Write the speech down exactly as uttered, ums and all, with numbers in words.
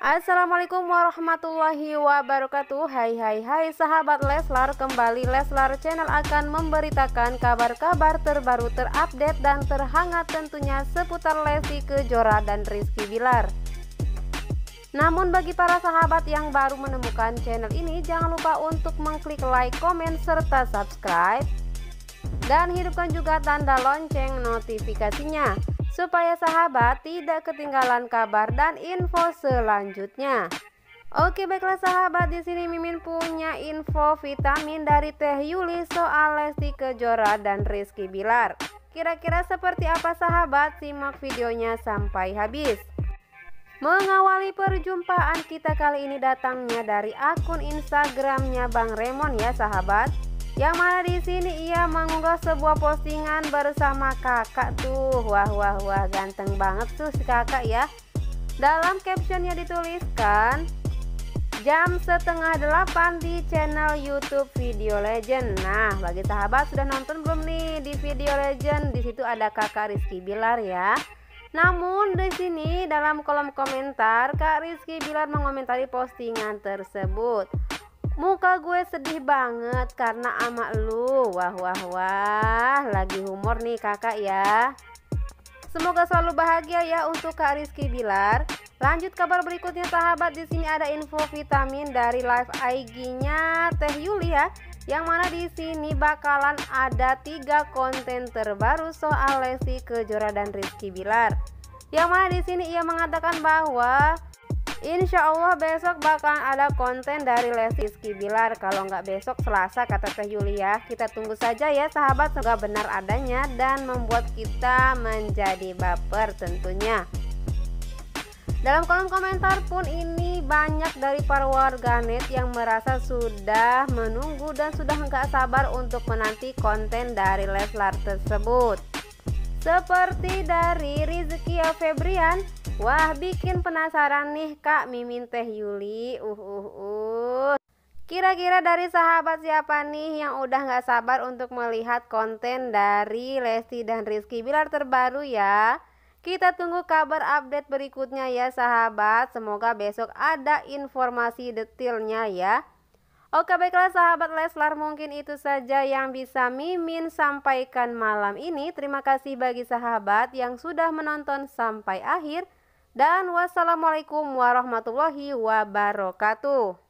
Assalamualaikum warahmatullahi wabarakatuh. Hai hai hai sahabat Leslar, kembali Leslar Channel akan memberitakan kabar-kabar terbaru, terupdate dan terhangat tentunya seputar Lesti Kejora dan Rizky Billar. Namun bagi para sahabat yang baru menemukan channel ini, jangan lupa untuk mengklik like, komen, serta subscribe, dan hidupkan juga tanda lonceng notifikasinya supaya sahabat tidak ketinggalan kabar dan info selanjutnya. Oke, baiklah sahabat, di sini Mimin punya info vitamin dari Teh Yuli soal Lesti Kejora dan Rizky Billar. Kira-kira seperti apa sahabat? Simak videonya sampai habis. Mengawali perjumpaan kita kali ini datangnya dari akun Instagramnya Bang Raymond ya sahabat. Yang mana di sini ia mengunggah sebuah postingan bersama kakak tuh. Wah wah wah, ganteng banget tuh si kakak ya. Dalam captionnya dituliskan jam setengah delapan di channel YouTube Video Legend. Nah, bagi sahabat sudah nonton belum nih di Video Legend? Di situ ada kakak Rizky Billar ya. Namun di sini dalam kolom komentar Kak Rizky Billar mengomentari postingan tersebut. Muka gue sedih banget karena ama lu. Wah wah wah, lagi humor nih kakak ya. Semoga selalu bahagia ya untuk Kak Rizky Billar. Lanjut kabar berikutnya sahabat, di sini ada info vitamin dari live I G-nya Teh Yuli ya. Yang mana di sini bakalan ada tiga konten terbaru soal Lesti Kejora dan Rizky Billar. Yang mana di sini ia mengatakan bahwa Insya Allah besok bakalan ada konten dari Lesti Billar. Kalau nggak besok Selasa kata Teh Yuli ya. Kita tunggu saja ya sahabat, semoga benar adanya dan membuat kita menjadi baper tentunya. Dalam kolom komentar pun ini banyak dari para warganet yang merasa sudah menunggu dan sudah nggak sabar untuk menanti konten dari Leslar tersebut. Seperti dari Rizky Febrian, wah bikin penasaran nih Kak Mimin Teh Yuli. Uh uh uh. Kira-kira dari sahabat siapa nih yang udah nggak sabar untuk melihat konten dari Lesti dan Rizky Billar terbaru ya? Kita tunggu kabar update berikutnya ya sahabat. Semoga besok ada informasi detailnya ya. Oke baiklah sahabat Leslar, mungkin itu saja yang bisa Mimin sampaikan malam ini. Terima kasih bagi sahabat yang sudah menonton sampai akhir. Dan wassalamualaikum warahmatullahi wabarakatuh.